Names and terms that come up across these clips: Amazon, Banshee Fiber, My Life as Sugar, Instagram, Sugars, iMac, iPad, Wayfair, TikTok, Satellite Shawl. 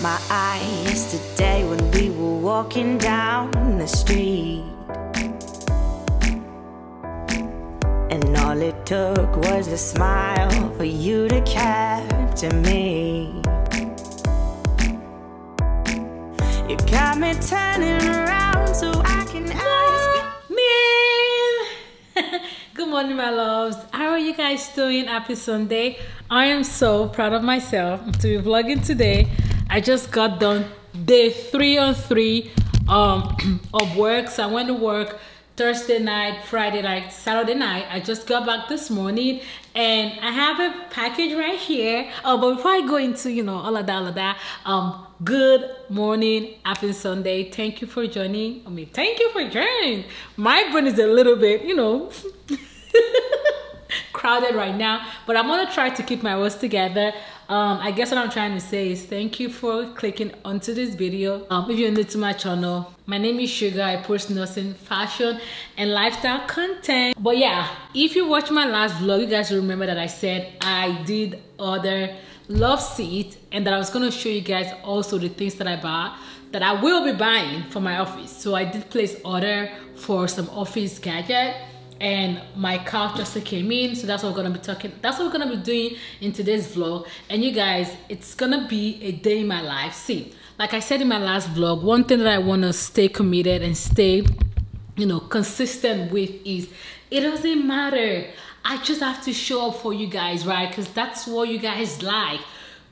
My eye yesterday when we were walking down the street, and all it took was a smile for you to capture me. You got me turning around so I can ask me. Good morning, my loves. How are you guys doing? Happy Sunday. I am so proud of myself to be vlogging today. I just got done day 3 on 3 of work. So I went to work Thursday night, Friday night, Saturday night. I just got back this morning and I have a package right here. But before I go into, you know, all of that, good morning, happy Sunday. Thank you for joining. Thank you for joining. My brain is a little bit, you know, crowded right now, but I'm gonna try to keep my words together. I guess what I'm trying to say is thank you for clicking onto this video. If you're new to my channel, my name is Sugar. I post nursing, fashion, and lifestyle content. But yeah, if you watch my last vlog, you guys will remember that I said I did order love seat and that I was gonna show you guys also the things that I bought, that I will be buying for my office. So I did place order for some office gadget, and my couch just came in, so that's what we're gonna be talking, that's what we're gonna be doing in today's vlog. And you guys, it's gonna be a day in my life. See, like I said in my last vlog, one thing that I want to stay committed and stay, you know, consistent with is it doesn't matter, I just have to show up for you guys, right? Because that's what you guys like.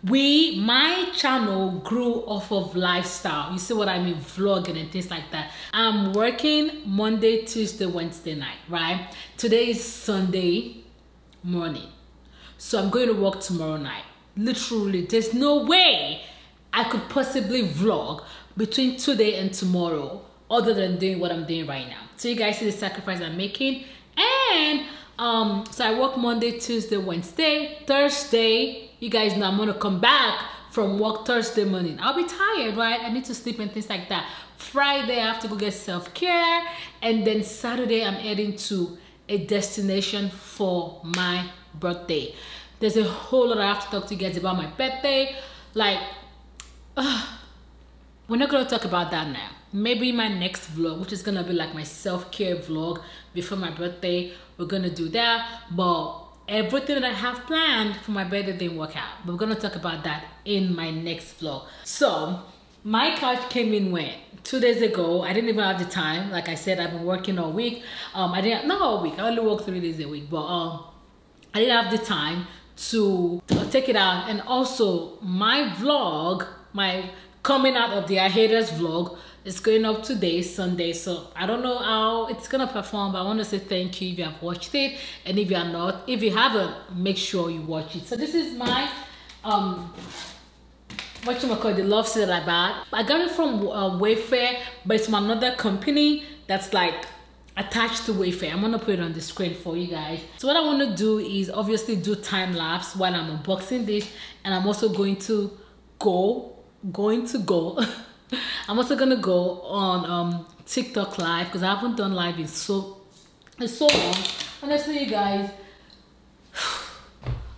My channel grew off of lifestyle, you see what I mean, vlogging and things like that. I'm working Monday, Tuesday, Wednesday night, right? Today is Sunday morning, so I'm going to work tomorrow night. Literally, there's no way I could possibly vlog between today and tomorrow other than doing what I'm doing right now. So you guys see the sacrifice I'm making. And so I work Monday, Tuesday, Wednesday, Thursday. You guys know I'm gonna come back from work Thursday morning. I'll be tired, right? I need to sleep and things like that. Friday, I have to go get self-care. And then Saturday, I'm heading to a destination for my birthday. There's a whole lot I have to talk to you guys about my birthday. Like, we're not gonna talk about that now. Maybe my next vlog, which is gonna be like my self-care vlog before my birthday, we're gonna do that. But everything that I have planned for my birthday didn't work out. But we're gonna talk about that in my next vlog. So my couch came in when? 2 days ago. I didn't even have the time. Like I said, I've been working all week. Not all week, I only work 3 days a week, but I didn't have the time to take it out. And also my vlog, my coming out of the I Haters vlog, it's going up today, Sunday, so I don't know how it's gonna perform, but I want to say thank you if you have watched it, and if you are not, if you haven't, make sure you watch it. So this is my whatchamacallit, the love seat that I bought. I got it from Wayfair, but it's from another company that's like attached to Wayfair. I'm gonna put it on the screen for you guys. So what I want to do is obviously do time lapse while I'm unboxing this, and I'm also going to go I'm also gonna go on TikTok live, because I haven't done live in so long. Honestly, you guys,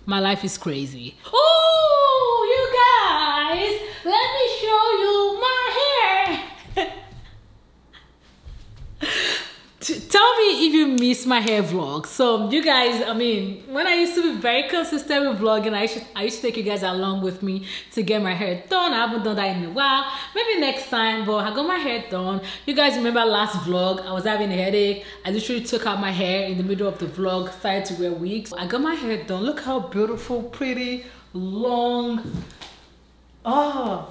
my life is crazy. Oh, you guys, let me show you my hair. Tell me if you miss my hair vlog. So you guys, I mean, when I used to be very consistent with vlogging, I used to take you guys along with me to get my hair done. I haven't done that in a while. Maybe next time, but I got my hair done. You guys remember last vlog, I was having a headache. I literally took out my hair in the middle of the vlog, started to wear wigs. I got my hair done. Look how beautiful, pretty, long. Oh,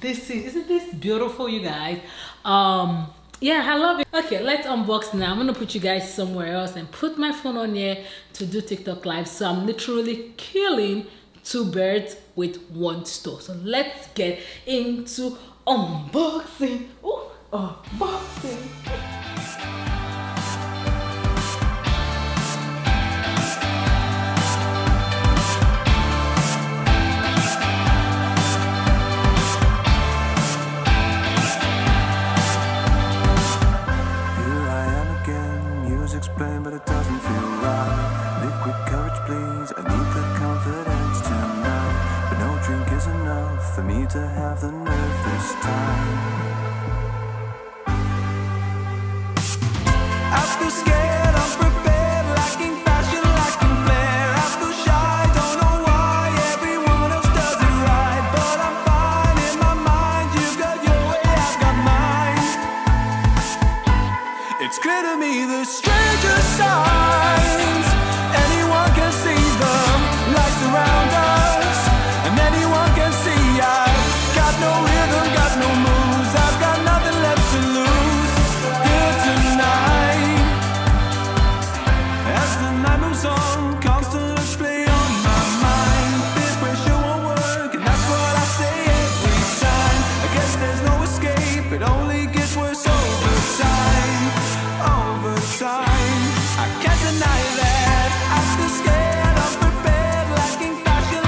this is, isn't this beautiful, you guys? Yeah, I love it. Okay, let's unbox now. I'm gonna put you guys somewhere else and put my phone on here to do TikTok live. So I'm literally killing two birds with one stone. So let's get into unboxing. Oh, unboxing. It's clear to me the stranger signs, anyone can see them, lights around us, and anyone can see I've got no rhythm, got no moves, I've got nothing left to lose here tonight. As the night moves on, constantly on my mind, this pressure won't work, and that's what I say every time. I guess there's no escape, it only gets worse over time. I can't deny that. I'm still scared, unprepared, lacking fashion,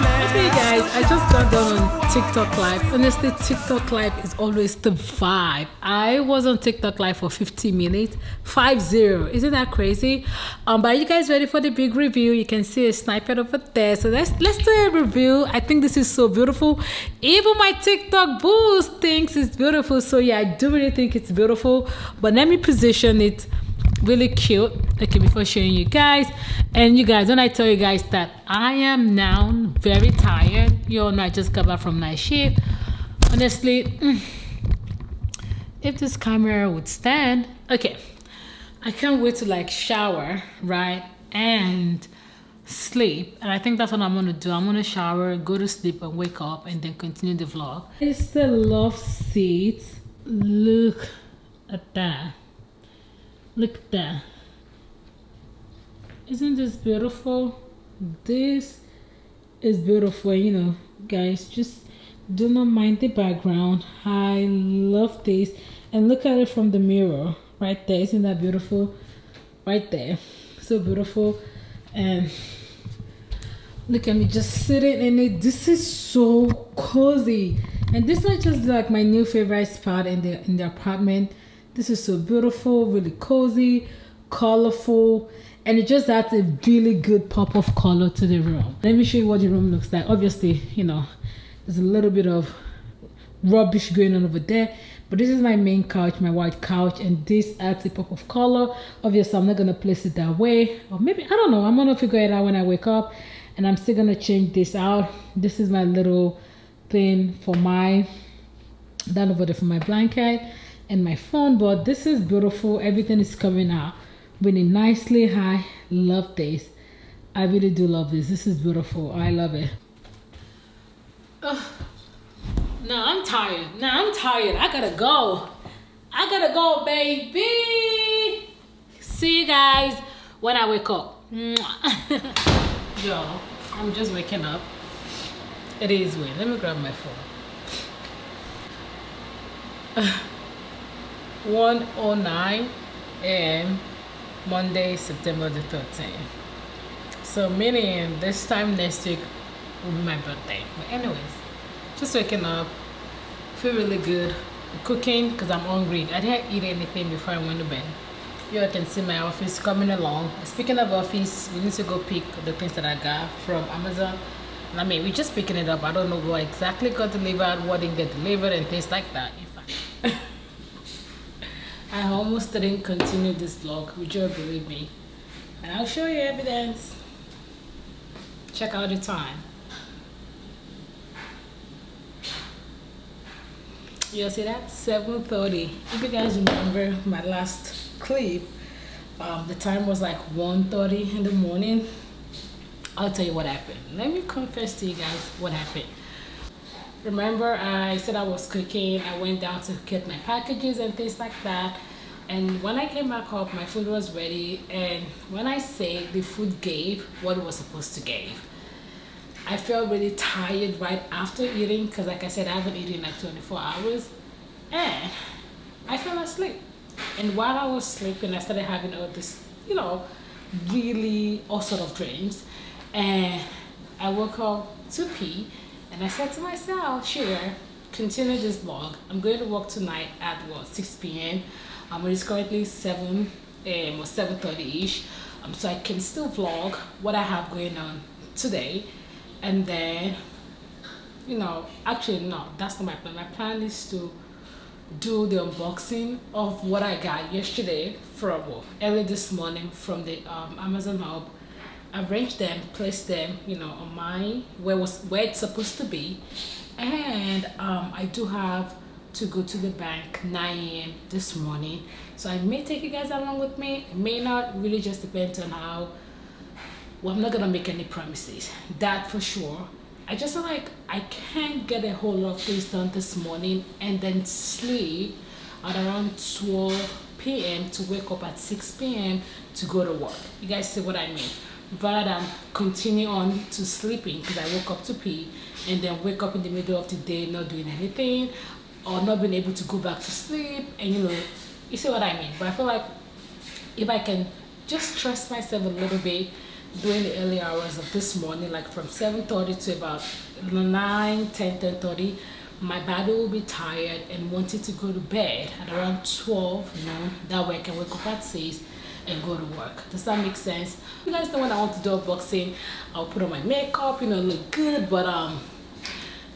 lacking flair. Okay guys, I just got done on TikTok Live. Honestly, TikTok Live is always the vibe. I was on TikTok Live for 50 minutes. 50. Isn't that crazy? But are you guys ready for the big review? You can see a snippet over there. So let's do a review. I think this is so beautiful. Even my TikTok boost thinks it's beautiful. So yeah, I do really think it's beautiful. But let me position it. Really cute. Okay, before showing you guys, and you guys, when I tell you guys that I am now very tired, you all know I just got back from night shift. Honestly, if this camera would stand, okay, I can't wait to like shower, right, and sleep. And I think that's what I'm gonna do. I'm gonna shower, go to sleep, and wake up, and then continue the vlog. It's the love seat. Look at that. Look at that. Isn't this beautiful? This is beautiful. You know, guys, just do not mind the background. I love this. And look at it from the mirror right there. Isn't that beautiful? Right there. So beautiful. And look at me just sitting in it. This is so cozy. And this is just like my new favorite spot in the apartment. This is so beautiful, really cozy, colorful, and it just adds a really good pop of color to the room. Let me show you what the room looks like. Obviously, you know, there's a little bit of rubbish going on over there, but this is my main couch, my white couch, and this adds a pop of color. Obviously, I'm not gonna place it that way, or maybe, I don't know, I'm gonna figure it out when I wake up, and I'm still gonna change this out. This is my little thing for my, down over there for my blanket. And my phone, but this is beautiful. Everything is coming out really nicely. I love this. I really do love this. This is beautiful. I love it. No, I'm tired. No, I'm tired. I gotta go. I gotta go, baby. See you guys when I wake up. Yo, I'm just waking up. It is weird. Let me grab my phone. 1:09 a.m. Monday, September the 13th. So meaning this time next week will be my birthday. But anyways, just waking up, feel really good. I'm cooking because I'm hungry. I didn't eat anything before I went to bed. You all can see my office coming along. Speaking of office, we need to go pick the things that I got from Amazon. I mean, we're just picking it up. I don't know what exactly got delivered, what didn't get delivered, and things like that. In fact. I almost didn't continue this vlog, would you believe me? And I'll show you evidence. Check out the time. You'll see that? 7:30. If you guys remember my last clip, the time was like 1:30 in the morning. I'll tell you what happened. Let me confess to you guys what happened. Remember, I said I was cooking. I went down to get my packages and things like that. And when I came back up, my food was ready. And when I say the food gave what it was supposed to give, I felt really tired right after eating because, like I said, I haven't eaten in like 24 hours. And I fell asleep. And while I was sleeping, I started having all this, you know, really all sort of dreams. And I woke up to pee. And I said to myself, sure, continue this vlog. I'm going to work tonight at what, 6 p.m. It is currently 7 a.m. or 7:30-ish. So I can still vlog what I have going on today. And then, you know, actually no, that's not my plan. My plan is to do the unboxing of what I got yesterday from early this morning from the Amazon hub. Arrange them, place them, you know, on my where it's supposed to be. And I do have to go to the bank 9 a.m. this morning, so I may take you guys along with me. It may not, really just depends on how. Well, I'm not gonna make any promises, that for sure. I just feel like I can't get a whole lot of things done this morning and then sleep at around 12 p.m. to wake up at 6 p.m. to go to work. You guys see what I mean? Rather than continue on to sleeping, because I woke up to pee and then wake up in the middle of the day not doing anything or not being able to go back to sleep, and you know, you see what I mean. But I feel like if I can just stress myself a little bit during the early hours of this morning, like from 7:30 to about 9, 10, 10:30, my body will be tired and wanting to go to bed at around 12 noon. That way I can wake up at 6 and go to work. Does that make sense? You guys know when I want to do a boxing, I'll put on my makeup, you know, look good, but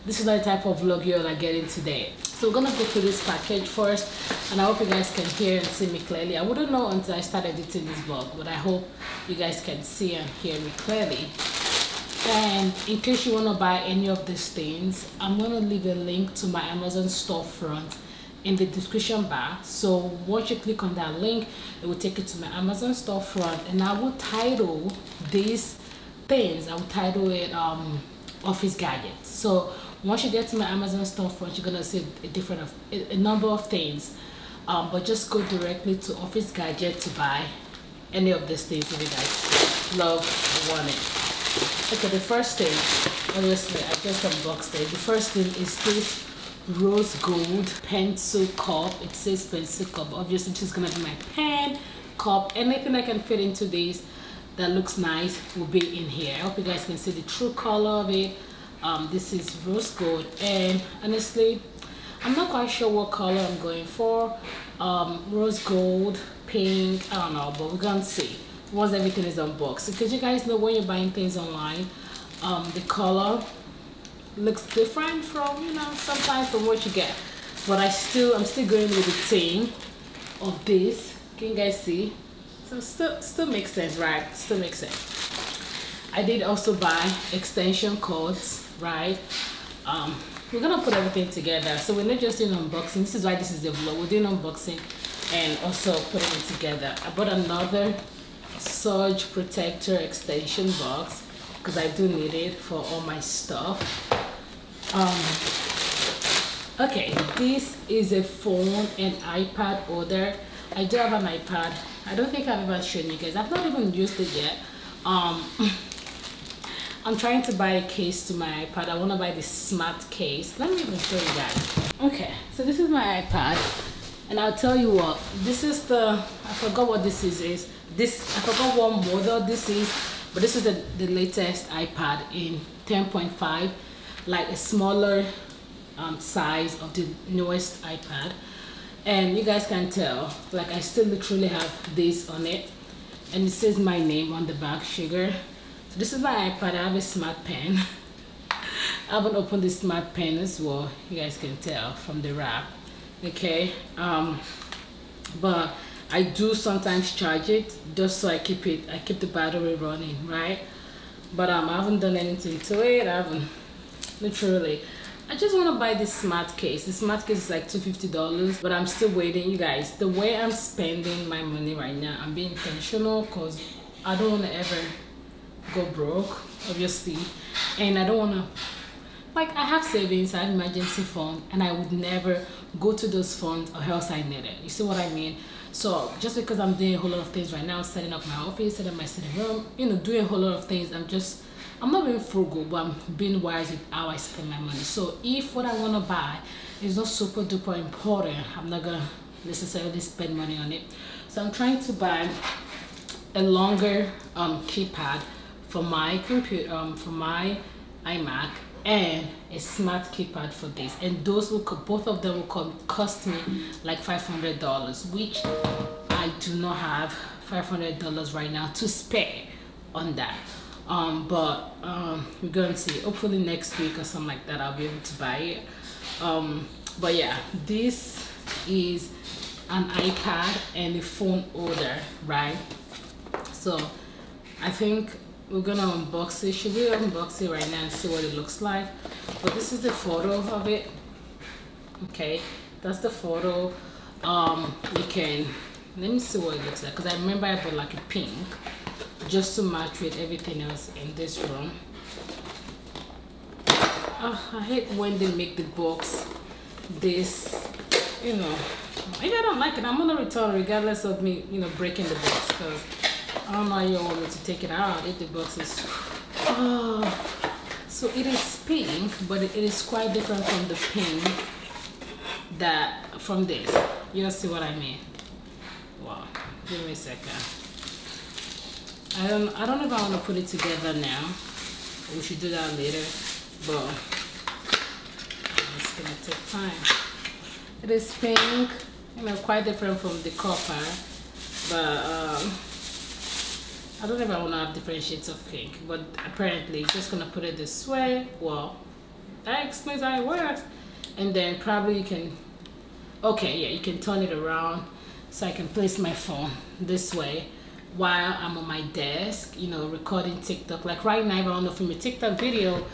this is not the type of vlog you're like getting today. So we're gonna go through this package first, and I hope you guys can hear and see me clearly. I wouldn't know until I start editing this vlog, but I hope you guys can see and hear me clearly. And in case you want to buy any of these things, I'm going to leave a link to my Amazon storefront in the description bar. So once you click on that link, it will take you to my Amazon storefront, and I will title these things, I will title it office gadgets. So once you get to my Amazon storefront, you're gonna see a number of things, but just go directly to office gadget to buy any of these things if you guys love or want it. Okay, the first thing, obviously I just unboxed it. The first thing is this rose gold pencil cup. It says pencil cup. Obviously this is gonna be my pen, cup, anything I can fit into this that looks nice will be in here. I hope you guys can see the true color of it. This is rose gold, and honestly I'm not quite sure what color I'm going for. Rose gold, pink, I don't know, but we're gonna see once everything is unboxed, because you guys know when you're buying things online, the color looks different from, you know, sometimes from what you get. But I'm still going with the theme of this. Can you guys see? So still makes sense, right? Still makes sense. I did also buy extension cords, right? We're gonna put everything together, so we're not just doing unboxing. This is why this is the vlog. We're doing unboxing and also putting it together. I bought another surge protector extension box because I do need it for all my stuff. Okay, this is a phone and iPad holder. I do have an iPad. I don't think I've ever shown you guys. I've not even used it yet. I'm trying to buy a case to my iPad. I want to buy this smart case. Let me even show you guys. Okay, so this is my iPad, and I'll tell you what. This is the, I forgot what this is. This, I forgot what model this is, but this is the latest iPad in 10.5, like a smaller size of the newest iPad. And you guys can tell, like I still literally have this on it, and it says my name on the back, Sugar. So this is my iPad. I have a smart pen. I haven't opened the smart pen as well. You guys can tell from the wrap. Okay, but I do sometimes charge it just so I keep the battery running, right? But I haven't done anything to it. I haven't, literally. I just want to buy this smart case. The smart case is like $250, but I'm still waiting. You guys, the way I'm spending my money right now, I'm being intentional because I don't want to ever go broke, obviously, and I don't want to, like, I have savings, I have emergency fund, and I would never go to those funds or else I need it. You see what I mean? So just because I'm doing a whole lot of things right now, setting up my office, setting up my sitting room, you know, doing a whole lot of things, I'm not being frugal, but I'm being wise with how I spend my money. So if what I want to buy is not super duper important, I'm not gonna necessarily spend money on it. So I'm trying to buy a longer keypad for my computer, for my iMac, and a smart keypad for this, and those will, both of them will cost me like $500, which I do not have $500 right now to spare on that. We're gonna see, hopefully next week or something like that I'll be able to buy it. But yeah, this is an iPad and a phone holder, right? So I think we're gonna unbox it. Should we unbox it right now and see what it looks like? But this is the photo of it. Okay, That's the photo. You can, let me see what it looks like, because I remember I bought like a pink just to match with everything else in this room. I hate when they make the box this, you know. Maybe I don't like it. I'm gonna return regardless of me, you know, breaking the box, because I don't know how you want me to take it out if the box is. Oh, so it is pink, but it is quite different from the pink that from this. You'll see what I mean. Wow, give me a second. I don't know if I want to put it together now. We should do that later, but it's gonna take time. It is pink, you know, quite different from the copper, but I don't know if I want to have different shades of pink, but apparently just gonna put it this way. Well, that explains how it works. And then probably you can, okay, yeah, you can turn it around so I can place my phone this way while I'm on my desk, you know, recording TikTok. Like right now, if I want to film a TikTok video,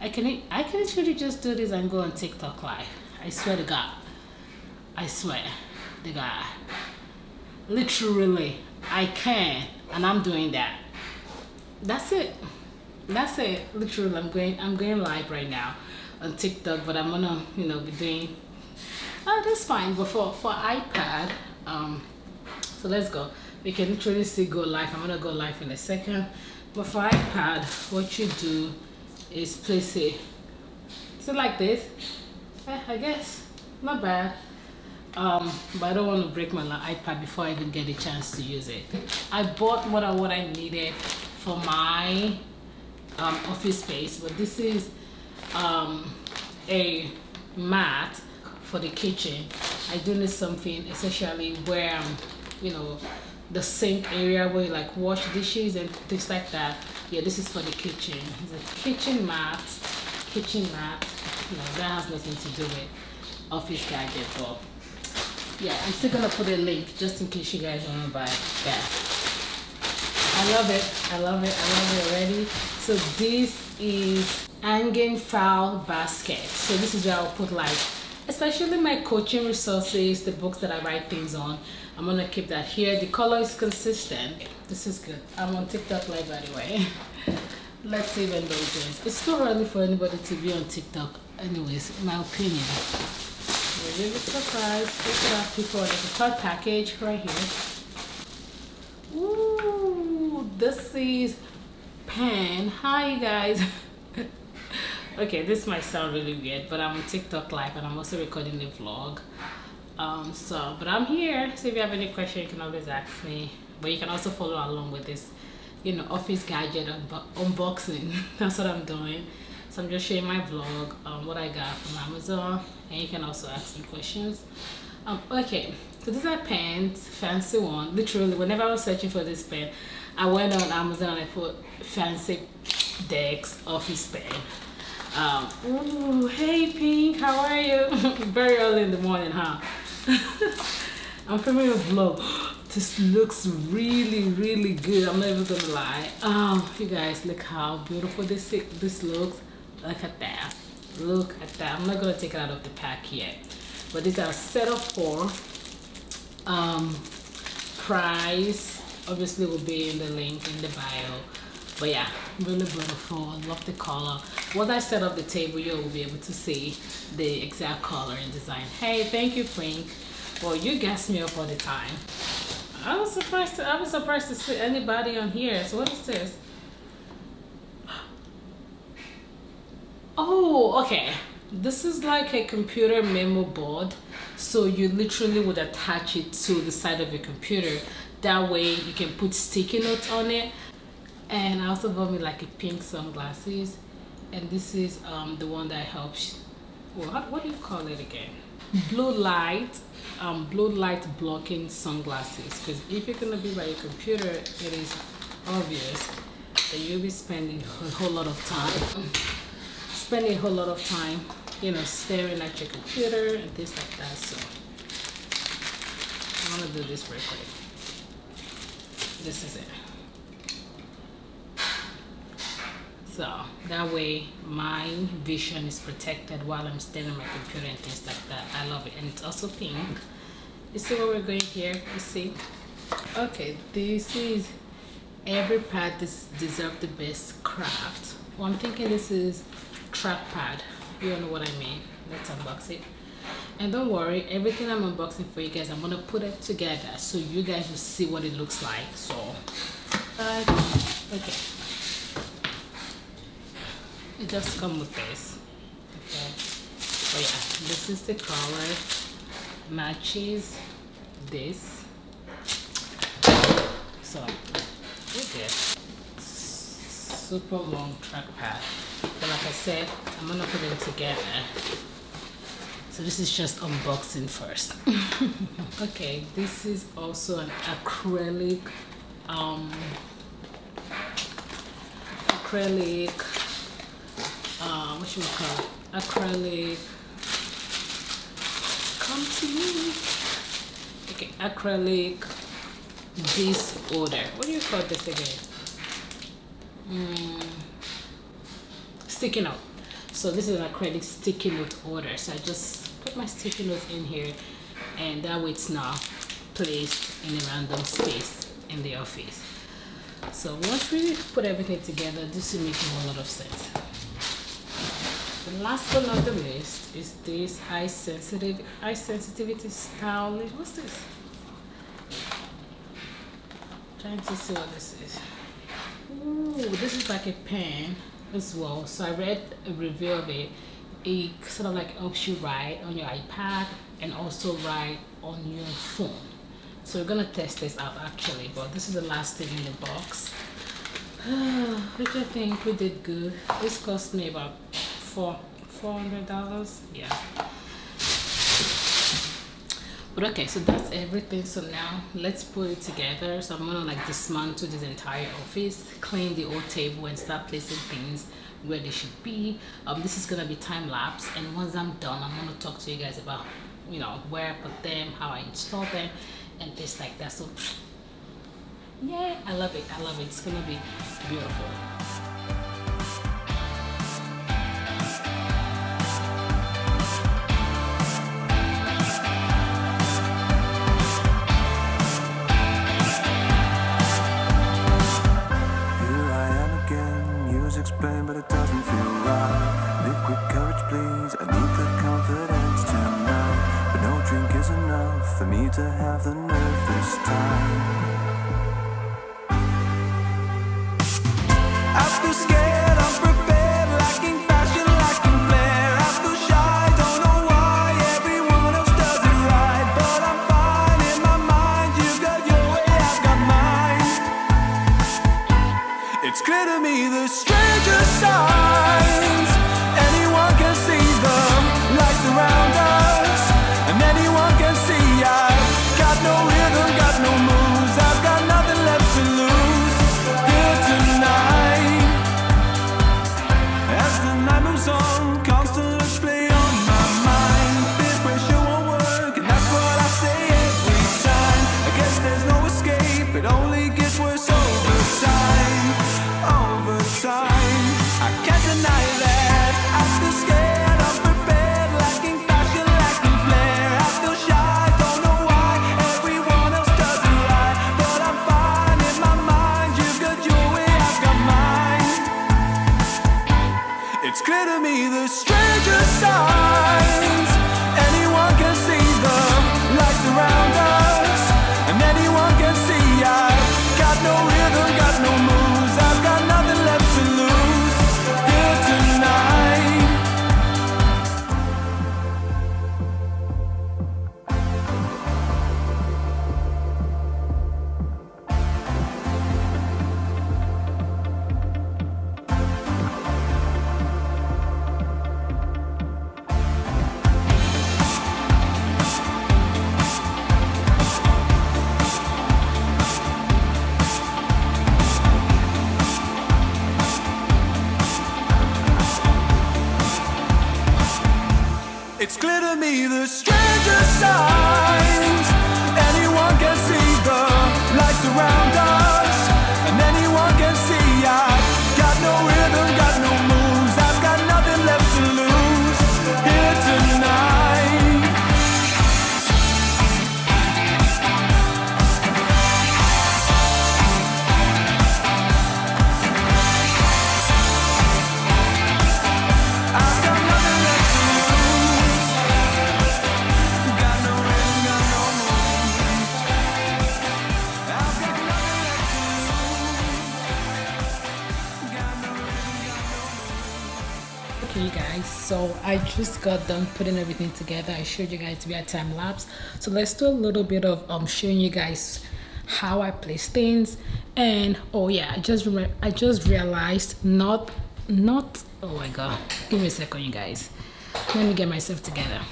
I can actually just do this and go on TikTok live. I swear to God. I swear the guy, literally I can, and I'm doing that. That's it Literally I'm going live right now on TikTok, but I'm gonna, you know, be doing, oh, that's fine, but for iPad, so let's go. We can literally see go live. I'm gonna go live in a second, but for iPad what you do is place it so like this, I guess. Not bad. But I don't want to break my iPad before I even get a chance to use it. I bought what I needed for my office space, but this is a mat for the kitchen. I do need something essentially where I'm, you know, the sink area where you like wash dishes and things like that. Yeah, this is for the kitchen. It's a kitchen mat. You know, that has nothing to do with office gadget, but yeah, I'm still gonna put a link just in case you guys want to buy that. I love it already. So this is hanging file basket. So this is where I'll put like especially my coaching resources, the books that I write things on. I'm gonna keep that here. The color is consistent. This is good. I'm on TikTok live, by the way. Let's see when those days. It's too early for anybody to be on TikTok anyways, in my opinion. Really surprised. Look at people. There's a card package right here. Ooh, this is pen. Hi guys. Okay, this might sound really weird, but I'm on TikTok live and I'm also recording a vlog. But I'm here. So if you have any question, you can always ask me. But you can also follow along with this, you know, office gadget unboxing. That's what I'm doing. So I'm just sharing my vlog, what I got from Amazon, and you can also ask some questions. Okay, so these are pens, fancy one. Literally, whenever I was searching for this pen, I went on Amazon and I put fancy Dex office pen. Ooh, hey Pink, how are you? Very early in the morning, huh? I'm filming a vlog. This looks really, really good. I'm not even gonna lie. Oh, you guys, look how beautiful this looks. Look at that. Look at that. I'm not gonna take it out of the pack yet. But these are a set of four. Price obviously will be in the link in the bio. But yeah, really beautiful. I love the color. Once I set up the table, you will be able to see the exact color and design. Hey, thank you, Frank. Well, you gas me up all the time. I was surprised to see anybody on here. So what is this? Oh, okay. This is like a computer memo board. So you literally would attach it to the side of your computer. That way you can put sticky notes on it. And I also bought me like a pink sunglasses. And this is the one that helps. What do you call it again? Blue light blocking sunglasses. Because if you're gonna be by your computer, it is obvious that you'll be spending a whole lot of time. You know, staring at your computer and things like that. So I wanna do this real quick. This is it. so that way my vision is protected while I'm standing on my computer and things like that. I love it. And it's also pink. You see what we're going here? You see? Okay, this is every pad deserves the best craft. Well, I'm thinking this is trackpad. You don't know what I mean. Let's unbox it. And don't worry, everything I'm unboxing for you guys, I'm gonna put it together so you guys will see what it looks like. So okay, it just comes with this. Okay, so yeah, this is the color, matches this. So okay, super long trackpad, but like I said, I'm gonna put them together. So this is just unboxing first. Okay, this is also an acrylic what should we call it? Acrylic, come to me. Okay, acrylic disorder. What do you call this again? Sticky note. So this is an acrylic sticky note order. So I just put my sticky notes in here, and that way it's not placed in a random space in the office. So once we put everything together, this will make a whole lot of sense. The last but not the least is this high sensitivity styling. What's this? I'm trying to see what this is. Ooh, this is like a pen as well. So I read a review of it. It sort of like helps you write on your iPad and also write on your phone. So we're gonna test this out actually, but this is the last thing in the box, which I think we did good. This cost me about $400. Yeah, but okay, so that's everything. So now let's put it together. So I'm gonna like dismantle this entire office, clean the old table and start placing things where they should be. This is gonna be time lapse, and once I'm done, I'm gonna talk to you guys about, you know, where I put them, how I install them and things like that. So yeah, I love it, I love it. It's gonna be beautiful. For me to have the nerve this time, I feel scared, unprepared, lacking fashion, lacking flair. I feel shy, don't know why, everyone else does it right. But I'm fine in my mind, you got your way, I've got mine. It's clear to me the stranger signs, anyone can see them, lights around us, and anyone can see. No rhythm, got no moves, I've got nothing left to lose. Here tonight, as the night moves on, constant looks play on my mind. This pressure won't work, and that's what I say every time. I guess there's no escape, it only gets worse over time. Over time, I can't deny that. I feel scared, unprepared, lacking fashion, lacking flair. I feel shy, don't know. It's clear to me the stranger signs, anyone can see them, lights around us, and anyone can see I've got no rhythm, got no moves, I've got nothing left to lose. Here tonight. It's clear to me the stranger signs, anyone can see the lights around us, and anyone can see I've got no rhythm, got no So I just got done putting everything together. I showed you guys via time lapse. So let's do a little bit of showing you guys how I place things. And oh yeah, I just realized not oh my god, give me a second you guys, let me get myself together.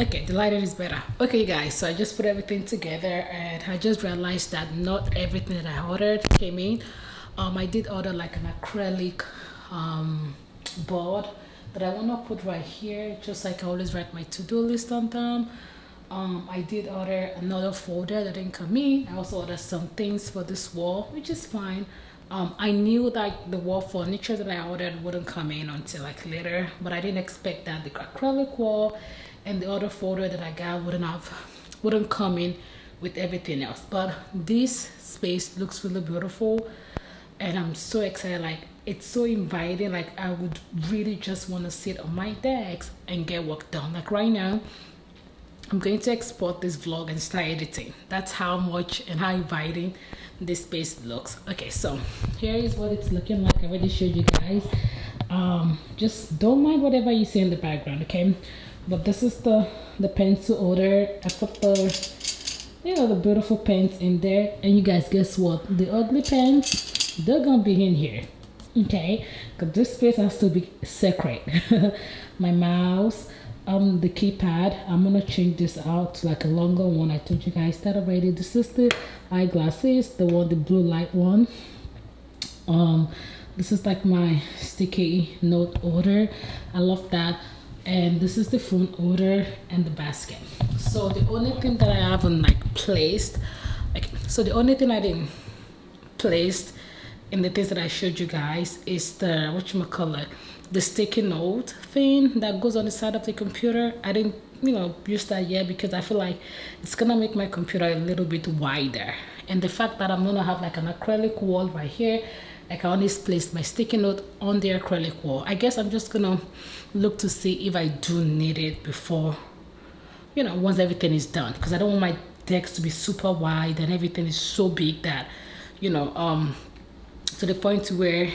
Okay, the lighting is better. Okay you guys, so I just put everything together and I just realized that not everything that I ordered came in. I did order like an acrylic board that I want to put right here, just like I always write my to-do list on them. I did order another folder that didn't come in. I also ordered some things for this wall, which is fine. I knew that the wall furniture that I ordered wouldn't come in until like later, but I didn't expect that the acrylic wall and the other folder that I got wouldn't come in with everything else. But this space looks really beautiful and I'm so excited. Like, it's so inviting. Like, I would really just want to sit on my desk and get work done. Like right now, I'm going to export this vlog and start editing. That's how much and how inviting this space looks. Okay, so here is what it's looking like. I already showed you guys. Just don't mind whatever you see in the background, okay? But this is the pencil order. I put the beautiful pens in there. And you guys, guess what? The ugly pens, they're gonna be in here, okay? Because this space has to be sacred. My mouse, the keypad, I'm gonna change this out to like a longer one. I told you guys that already. This is the eyeglasses, the blue light one. This is like my sticky note order. I love that. And this is the phone order and the basket. So the only thing that I haven't like placed, the only thing I didn't place in the things that I showed you guys is the the sticky note thing that goes on the side of the computer. I didn't use that yet because I feel like it's gonna make my computer a little bit wider, and the fact that I'm gonna have like an acrylic wall right here, I can always place my sticky note on the acrylic wall. I guess I'm just gonna look to see if I do need it before, once everything is done, because I don't want my desk to be super wide and everything is so big that, to the point where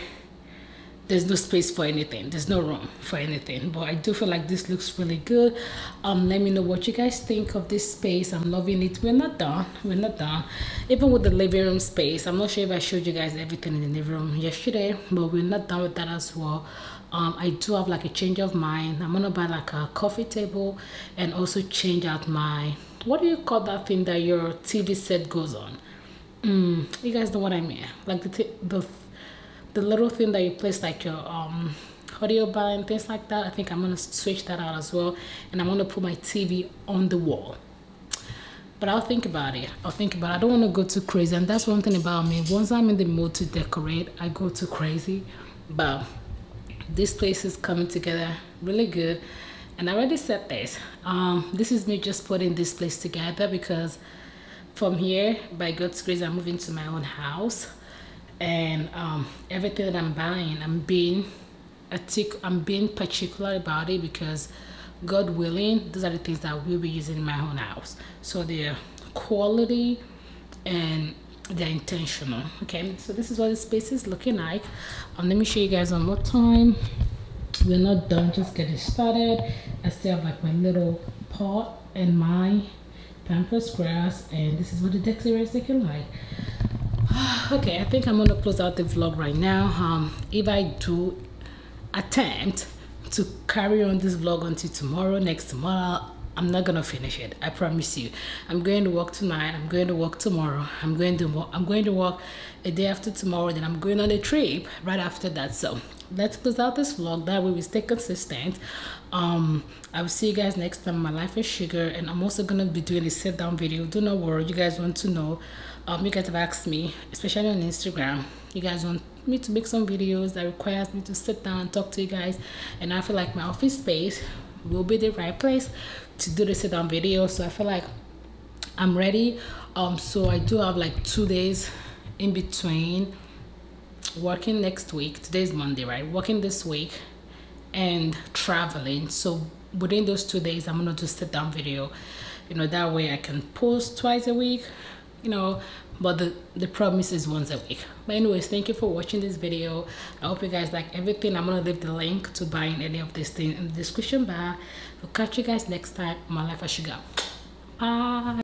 there's no space for anything. There's no room for anything. But I do feel like this looks really good. Let me know what you guys think of this space. I'm loving it. We're not done. We're not done. Even with the living room space, I'm not sure if I showed you guys everything in the living room yesterday, but we're not done with that as well. I do have like a change of mind. I'm gonna buy like a coffee table and also change out my, what do you call that thing that your TV set goes on? You guys know what I mean. Like the little thing that you place like your audio bar and things like that. I think I'm gonna switch that out as well, and I'm gonna put my TV on the wall. But I'll think about it. I don't want to go too crazy, and that's one thing about me. Once I'm in the mood to decorate, I go too crazy. But this place is coming together really good, and I already said this. This is me just putting this place together, because from here, by God's grace, I'm moving to my own house. And everything that I'm buying, I'm being particular about it, because God willing, these are the things that I will be using in my own house. So they're quality and they're intentional. Okay, so this is what the space is looking like. Let me show you guys one more time. We're not done, just getting started. I still have like my little pot and my Pampers grass, and this is what the deck series looking like. Okay, I think I'm gonna close out the vlog right now. If I do attempt to carry on this vlog until tomorrow, I'm not gonna finish it, I promise you. I'm going to work tonight, I'm going to work tomorrow, I'm going to work a day after tomorrow, then I'm going on a trip right after that. So let's close out this vlog, that way we stay consistent. I will see you guys next time. My Life is Sugar, and I'm also gonna be doing a sit down video. Do not worry, you guys want to know. You guys have asked me, especially on Instagram, you guys want me to make some videos that requires me to sit down and talk to you guys, and I feel like my office space will be the right place to do the sit down video. So I feel like I'm ready. So I do have like 2 days in between working next week. Today's Monday, right? Working this week and traveling. So within those 2 days, I'm gonna do sit down video. That way I can post twice a week, you know, but the promise is once a week. But anyways, thank you for watching this video. I hope you guys like everything. I'm gonna leave the link to buying any of this thing in the description bar. We'll catch you guys next time. My Life as Sugar. Bye.